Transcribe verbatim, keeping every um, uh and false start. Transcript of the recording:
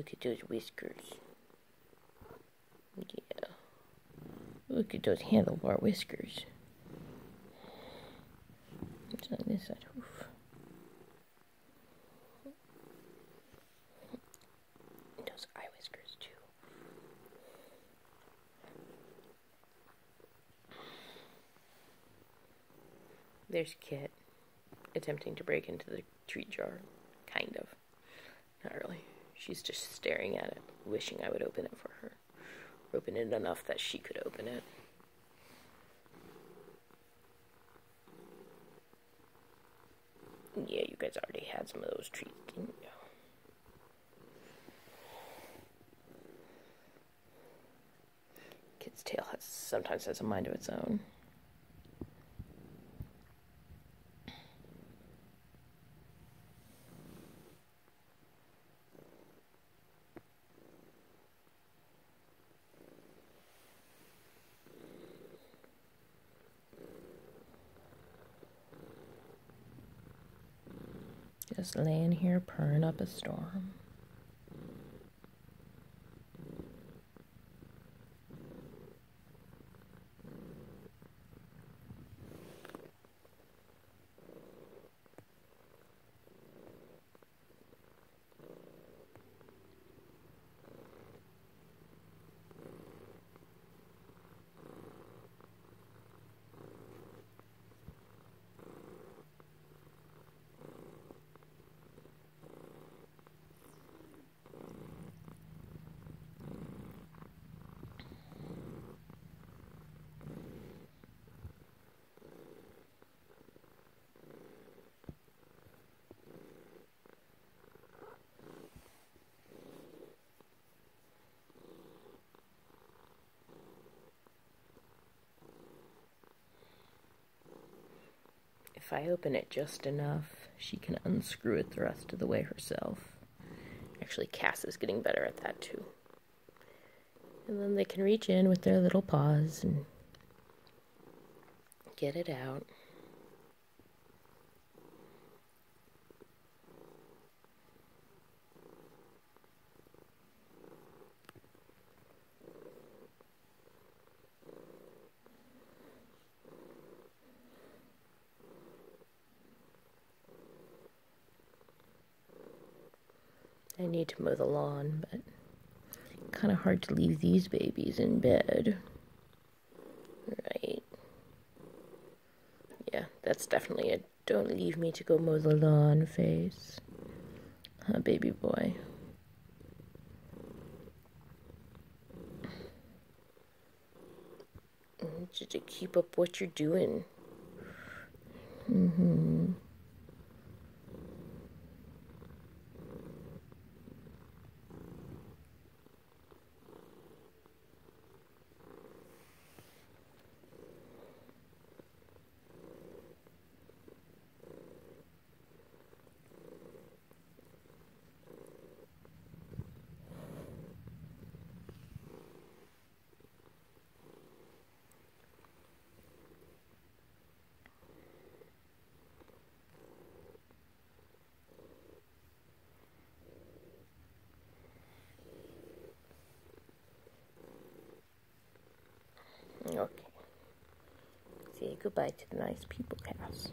Look at those whiskers. Yeah. Look at those handlebar whiskers. It's on this side. Oof. Those eye whiskers too. There's Kit attempting to break into the treat jar. Kind of. Not really. She's just staring at it, wishing I would open it for her. Open it enough that she could open it. Yeah, you guys already had some of those treats, didn't you? Kid's tail has, sometimes has a mind of its own. Just laying here, purring up a storm. If I open it just enough, she can unscrew it the rest of the way herself. Actually, Cass is getting better at that too. And then they can reach in with their little paws and get it out. I need to mow the lawn, but kind of hard to leave these babies in bed. Right. Yeah, that's definitely a don't leave me to go mow the lawn face. Huh, baby boy? I need you to keep up what you're doing. Mm-hmm. Okay. Say goodbye to the nice people, Cass.